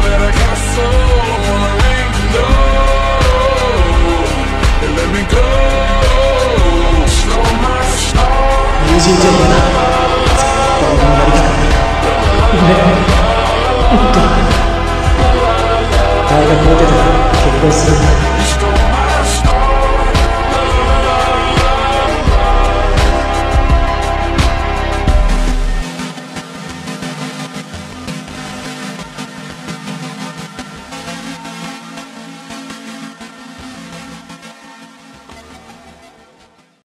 that I got so wanna ring the door and let me go. Slow my star.